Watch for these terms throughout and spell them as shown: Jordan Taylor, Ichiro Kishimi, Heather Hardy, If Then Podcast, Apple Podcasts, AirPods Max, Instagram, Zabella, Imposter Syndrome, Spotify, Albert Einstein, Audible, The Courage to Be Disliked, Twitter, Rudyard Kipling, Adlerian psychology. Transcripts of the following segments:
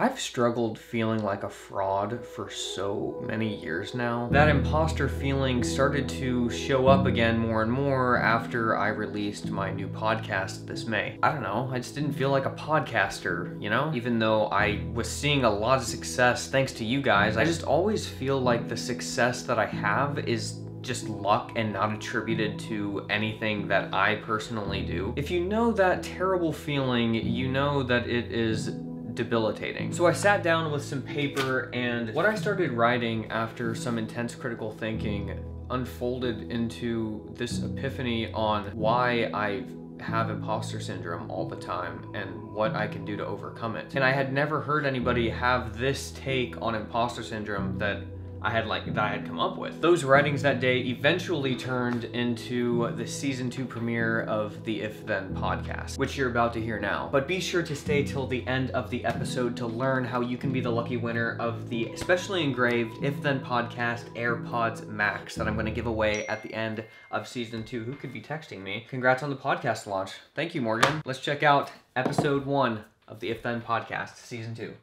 I've struggled feeling like a fraud for so many years now. That imposter feeling started to show up again more and more after I released my new podcast this May. I don't know, I just didn't feel like a podcaster, you know? Even though I was seeing a lot of success thanks to you guys, I just always feel like the success that I have is just luck and not attributed to anything that I personally do. If you know that terrible feeling, you know that it is debilitating. So I sat down with some paper, and what I started writing after some intense critical thinking unfolded into this epiphany on why I have imposter syndrome all the time and what I can do to overcome it. And I had never heard anybody have this take on imposter syndrome that I had come up with. Those writings that day eventually turned into the season 2 premiere of the If Then Podcast, which you're about to hear now. But be sure to stay till the end of the episode to learn how you can be the lucky winner of the specially engraved If Then Podcast AirPods Max that I'm gonna give away at the end of season 2. Who could be texting me? Congrats on the podcast launch. Thank you, Morgan. Let's check out episode 1 of the If Then Podcast, season 2.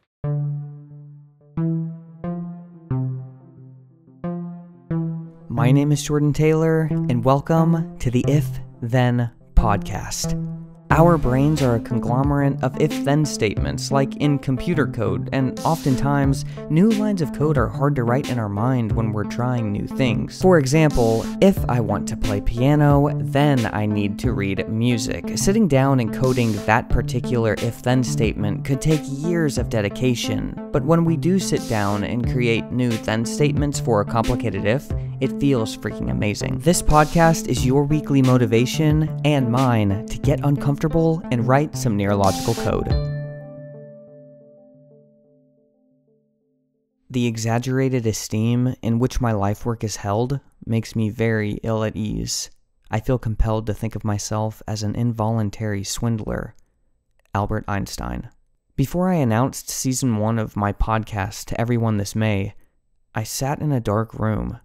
My name is Jordan Taylor, and welcome to the If Then Podcast. Our brains are a conglomerate of if-then statements, like in computer code, and oftentimes, new lines of code are hard to write in our mind when we're trying new things. For example, if I want to play piano, then I need to read music. Sitting down and coding that particular if-then statement could take years of dedication, but when we do sit down and create new then statements for a complicated if, it feels freaking amazing. This podcast is your weekly motivation, and mine, to get uncomfortable and write some neurological code. The exaggerated esteem in which my life work is held makes me very ill at ease. I feel compelled to think of myself as an involuntary swindler. Albert Einstein. Before I announced season 1 of my podcast to everyone this May, I sat in a dark room,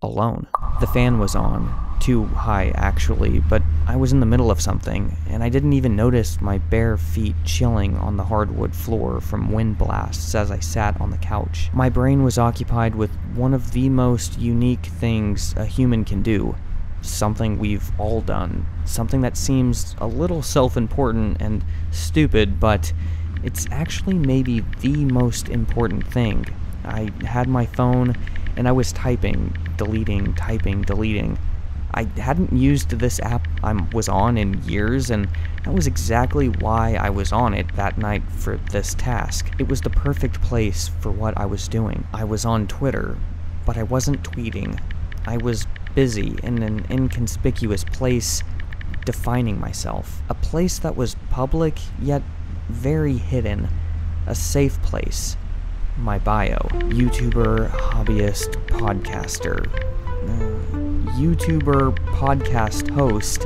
alone. The fan was on. Too high, actually, but I was in the middle of something, and I didn't even notice my bare feet chilling on the hardwood floor from wind blasts as I sat on the couch. My brain was occupied with one of the most unique things a human can do, something we've all done, something that seems a little self-important and stupid, but it's actually maybe the most important thing. I had my phone, and I was typing, deleting, typing, deleting. I hadn't used this app I was on in years, and that was exactly why I was on it that night for this task. It was the perfect place for what I was doing. I was on Twitter, but I wasn't tweeting. I was busy in an inconspicuous place defining myself. A place that was public, yet very hidden. A safe place. My bio. YouTuber, hobbyist, podcaster. YouTuber, podcast host,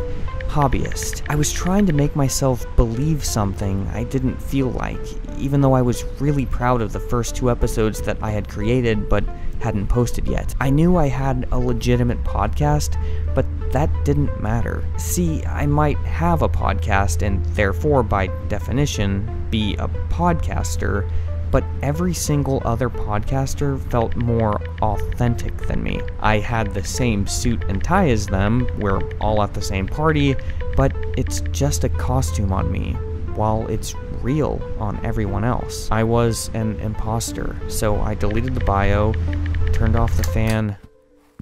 hobbyist. I was trying to make myself believe something I didn't feel like, even though I was really proud of the first 2 episodes that I had created but hadn't posted yet. I knew I had a legitimate podcast, but that didn't matter. See, I might have a podcast and therefore, by definition, be a podcaster, but every single other podcaster felt more authentic than me. I had the same suit and tie as them, we're all at the same party, but it's just a costume on me, while it's real on everyone else. I was an imposter, so I deleted the bio, turned off the fan,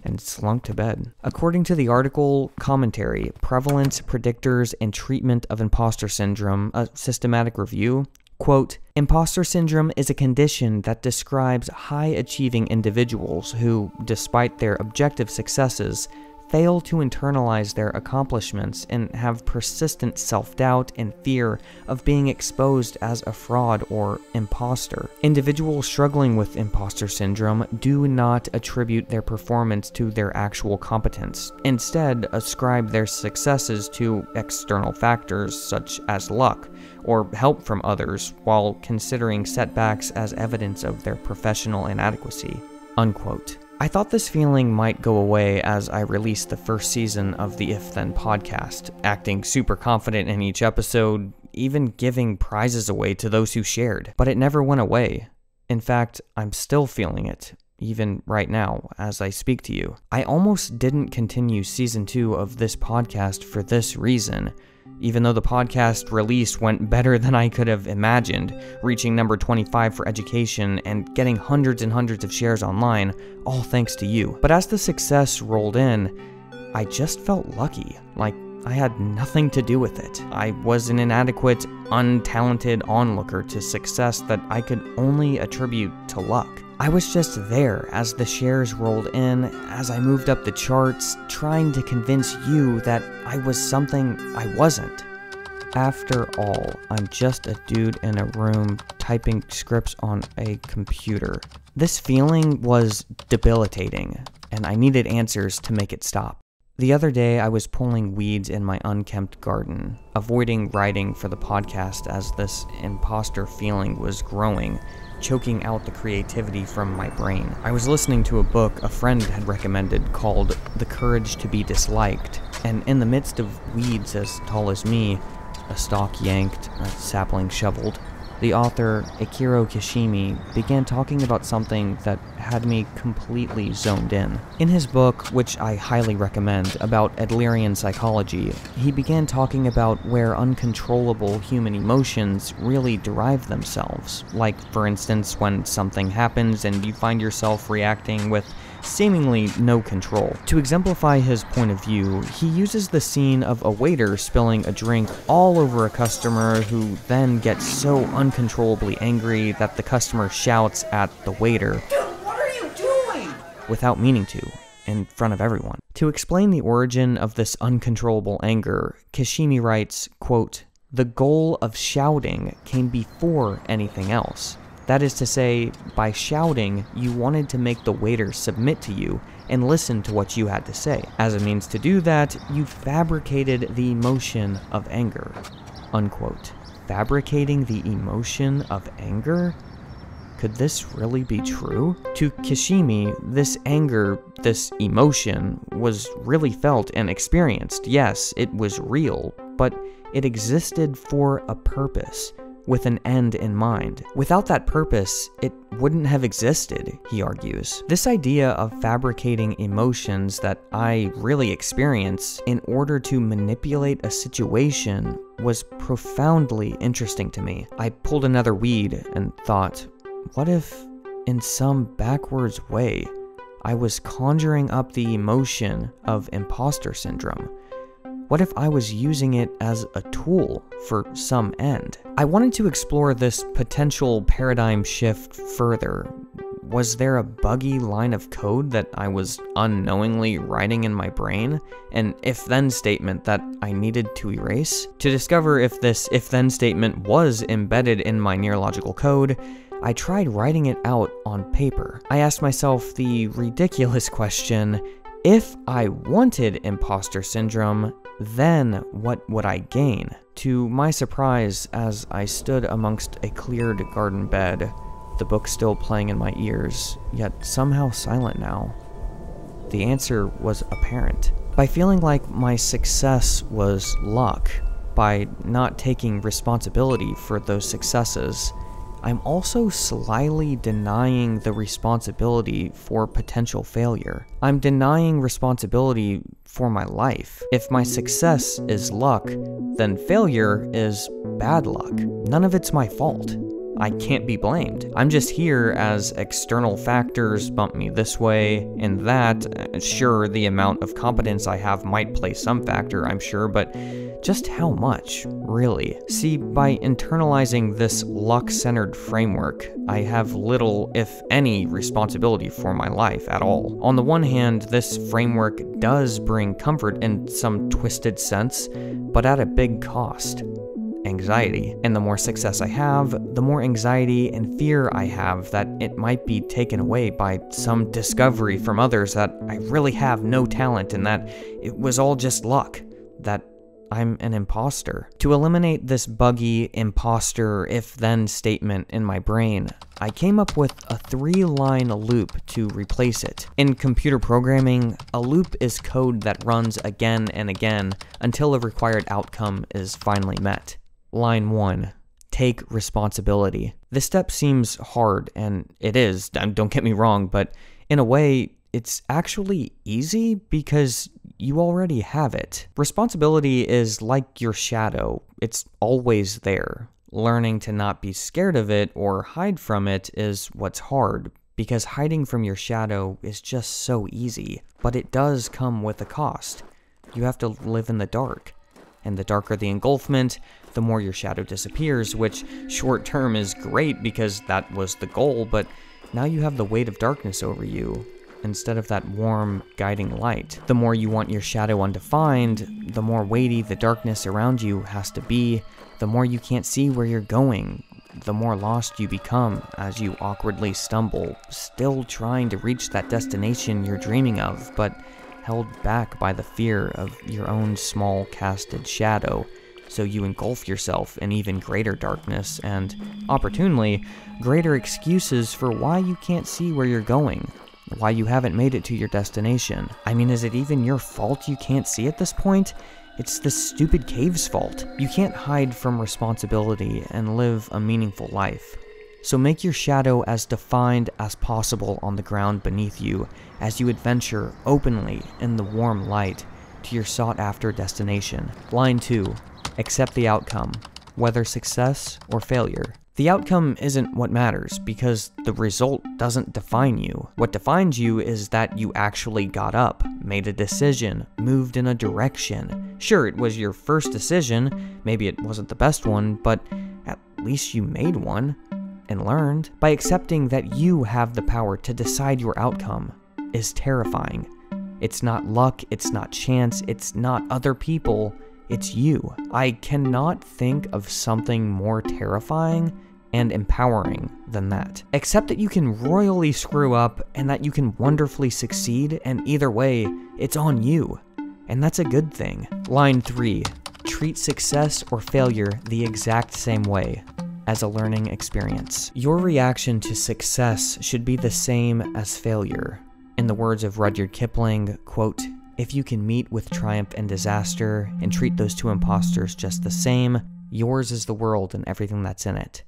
and slunk to bed. According to the article Commentary, Prevalence, Predictors, and Treatment of Imposter Syndrome, a systematic review, quote, imposter syndrome is a condition that describes high-achieving individuals who, despite their objective successes, fail to internalize their accomplishments and have persistent self-doubt and fear of being exposed as a fraud or imposter. Individuals struggling with imposter syndrome do not attribute their performance to their actual competence. Instead, ascribe their successes to external factors such as luck or help from others, while considering setbacks as evidence of their professional inadequacy. Unquote. I thought this feeling might go away as I released the first season of the If Then Podcast, acting super confident in each episode, even giving prizes away to those who shared. But it never went away. In fact, I'm still feeling it, even right now, as I speak to you. I almost didn't continue season 2 of this podcast for this reason. Even though the podcast release went better than I could have imagined, reaching number 25 for education and getting hundreds and hundreds of shares online, all thanks to you. But as the success rolled in, I just felt lucky, like I had nothing to do with it. I was an inadequate, untalented onlooker to success that I could only attribute to luck. I was just there as the shares rolled in, as I moved up the charts, trying to convince you that I was something I wasn't. After all, I'm just a dude in a room typing scripts on a computer. This feeling was debilitating, and I needed answers to make it stop. The other day, I was pulling weeds in my unkempt garden, avoiding writing for the podcast as this imposter feeling was growing, choking out the creativity from my brain. I was listening to a book a friend had recommended called The Courage to Be Disliked, and in the midst of weeds as tall as me, a stalk yanked, a sapling shoveled, the author, Ichiro Kishimi, began talking about something that had me completely zoned in. In his book, which I highly recommend, about Adlerian psychology, he began talking about where uncontrollable human emotions really derive themselves. Like, for instance, when something happens and you find yourself reacting with seemingly no control. To exemplify his point of view, he uses the scene of a waiter spilling a drink all over a customer who then gets so uncontrollably angry that the customer shouts at the waiter, "Dude, what are you doing?" without meaning to, in front of everyone. To explain the origin of this uncontrollable anger, Kishimi writes, quote, "The goal of shouting came before anything else. That is to say, by shouting, you wanted to make the waiter submit to you and listen to what you had to say. As a means to do that, you fabricated the emotion of anger." Unquote. Fabricating the emotion of anger? Could this really be true? To Kishimi, this anger, this emotion, was really felt and experienced. Yes, it was real, but it existed for a purpose, with an end in mind. Without that purpose, it wouldn't have existed, he argues. This idea of fabricating emotions that I really experience in order to manipulate a situation was profoundly interesting to me. I pulled another weed and thought, what if, in some backwards way, I was conjuring up the emotion of imposter syndrome? What if I was using it as a tool for some end? I wanted to explore this potential paradigm shift further. Was there a buggy line of code that I was unknowingly writing in my brain? An if-then statement that I needed to erase? To discover if this if-then statement was embedded in my neurological code, I tried writing it out on paper. I asked myself the ridiculous question, if I wanted imposter syndrome, then what would I gain? To my surprise, as I stood amongst a cleared garden bed, the book still playing in my ears, yet somehow silent now, the answer was apparent. By feeling like my success was luck, by not taking responsibility for those successes, I'm also slyly denying the responsibility for potential failure. I'm denying responsibility for my life. If my success is luck, then failure is bad luck. None of it's my fault. I can't be blamed. I'm just here as external factors bump me this way and that. Sure, the amount of competence I have might play some factor, I'm sure, but just how much, really? See, by internalizing this luck-centered framework, I have little, if any, responsibility for my life at all. On the one hand, this framework does bring comfort in some twisted sense, but at a big cost. Anxiety. And the more success I have, the more anxiety and fear I have that it might be taken away by some discovery from others that I really have no talent and that it was all just luck, that I'm an imposter. To eliminate this buggy imposter if-then statement in my brain, I came up with a 3-line loop to replace it. In computer programming, a loop is code that runs again and again until a required outcome is finally met. Line 1. Take responsibility. This step seems hard, and it is, don't get me wrong, but in a way, it's actually easy because you already have it. Responsibility is like your shadow. It's always there. Learning to not be scared of it or hide from it is what's hard, because hiding from your shadow is just so easy. But it does come with a cost. You have to live in the dark. And the darker the engulfment, the more your shadow disappears, which short term is great because that was the goal, but now you have the weight of darkness over you instead of that warm, guiding light. The more you want your shadow undefined, the more weighty the darkness around you has to be, the more you can't see where you're going, the more lost you become as you awkwardly stumble, still trying to reach that destination you're dreaming of, but held back by the fear of your own small casted shadow, so you engulf yourself in even greater darkness and, opportunely, greater excuses for why you can't see where you're going. Why you haven't made it to your destination. I mean, is it even your fault you can't see at this point? It's this stupid cave's fault. You can't hide from responsibility and live a meaningful life. So make your shadow as defined as possible on the ground beneath you as you adventure openly in the warm light to your sought-after destination. Line 2. Accept the outcome, whether success or failure. The outcome isn't what matters, because the result doesn't define you. What defines you is that you actually got up, made a decision, moved in a direction. Sure, it was your first decision, maybe it wasn't the best one, but at least you made one and learned. By accepting that you have the power to decide your outcome is terrifying. It's not luck, it's not chance, it's not other people, it's you. I cannot think of something more terrifying and empowering than that. Except that you can royally screw up and that you can wonderfully succeed, and either way, it's on you. And that's a good thing. Line 3. Treat success or failure the exact same way, as a learning experience. Your reaction to success should be the same as failure. In the words of Rudyard Kipling, quote, "If you can meet with triumph and disaster and treat those two imposters just the same, yours is the world and everything that's in it."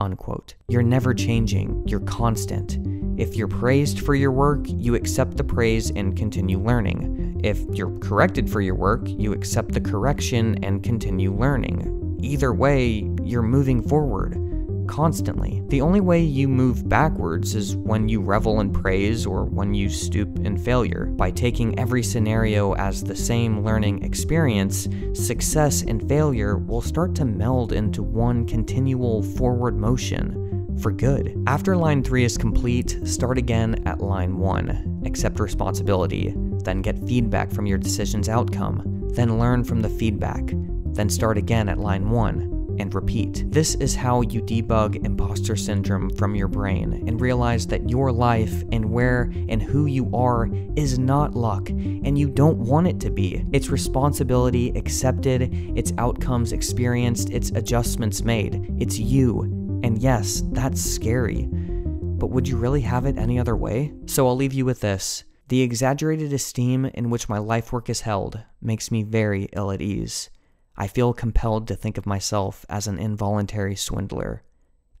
Unquote. You're never changing, you're constant. If you're praised for your work, you accept the praise and continue learning. If you're corrected for your work, you accept the correction and continue learning. Either way, you're moving forward, constantly. The only way you move backwards is when you revel in praise or when you stoop in failure. By taking every scenario as the same learning experience, success and failure will start to meld into one continual forward motion, for good. After line 3 is complete, start again at line 1. Accept responsibility, then get feedback from your decision's outcome, then learn from the feedback, then start again at line 1. And repeat. This is how you debug imposter syndrome from your brain and realize that your life and where and who you are is not luck, and you don't want it to be. It's responsibility accepted, it's outcomes experienced, it's adjustments made. It's you. And yes, that's scary. But would you really have it any other way? So I'll leave you with this. The exaggerated esteem in which my life work is held makes me very ill at ease. I feel compelled to think of myself as an involuntary swindler.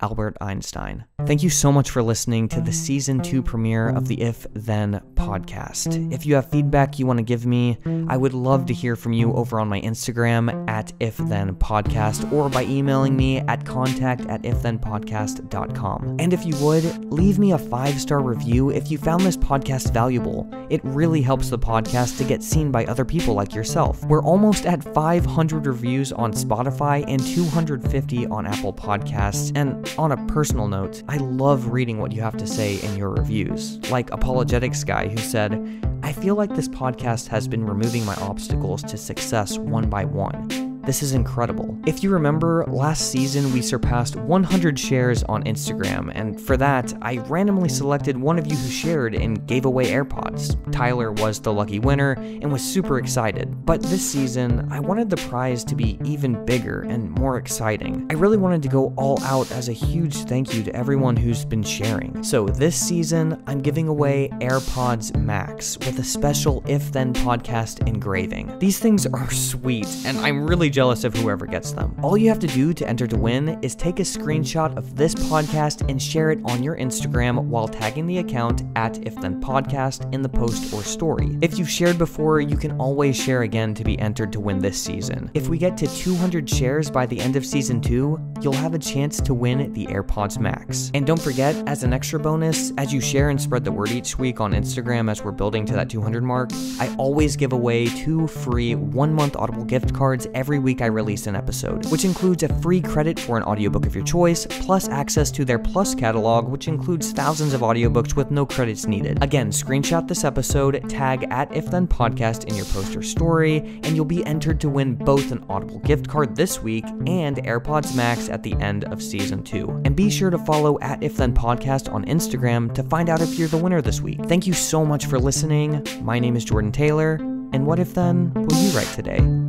Albert Einstein. Thank you so much for listening to the Season 2 premiere of the If Then Podcast. If you have feedback you want to give me, I would love to hear from you over on my Instagram at If Then Podcast, or by emailing me at contact@ifthenpodcast.com. And if you would, leave me a 5-star review if you found this podcast valuable. It really helps the podcast to get seen by other people like yourself. We're almost at 500 reviews on Spotify and 250 on Apple Podcasts, and on a personal note, I love reading what you have to say in your reviews. Like Apologetics Guy, who said, "I feel like this podcast has been removing my obstacles to success one by one. This is incredible. If you remember, last season we surpassed 100 shares on Instagram, and for that, I randomly selected one of you who shared and gave away AirPods. Tyler was the lucky winner and was super excited. But this season, I wanted the prize to be even bigger and more exciting. I really wanted to go all out as a huge thank you to everyone who's been sharing. So this season, I'm giving away AirPods Max with a special If Then Podcast engraving. These things are sweet, and I'm really jealous of whoever gets them. All you have to do to enter to win is take a screenshot of this podcast and share it on your Instagram while tagging the account @IfThenPodcast in the post or story. If you've shared before, you can always share again to be entered to win this season. If we get to 200 shares by the end of season 2, you'll have a chance to win the AirPods Max. And don't forget, as an extra bonus, as you share and spread the word each week on Instagram as we're building to that 200 mark, I always give away 2 free 1-month Audible gift cards every week I release an episode, which includes a free credit for an audiobook of your choice, plus access to their Plus catalog, which includes thousands of audiobooks with no credits needed. Again, screenshot this episode, tag @IfThenPodcast in your post or story, and you'll be entered to win both an Audible gift card this week and AirPods Max at the end of season 2. And be sure to follow @IfThenPodcast on Instagram to find out if you're the winner this week. Thank you so much for listening. My name is Jordan Taylor, and what if then will you write today?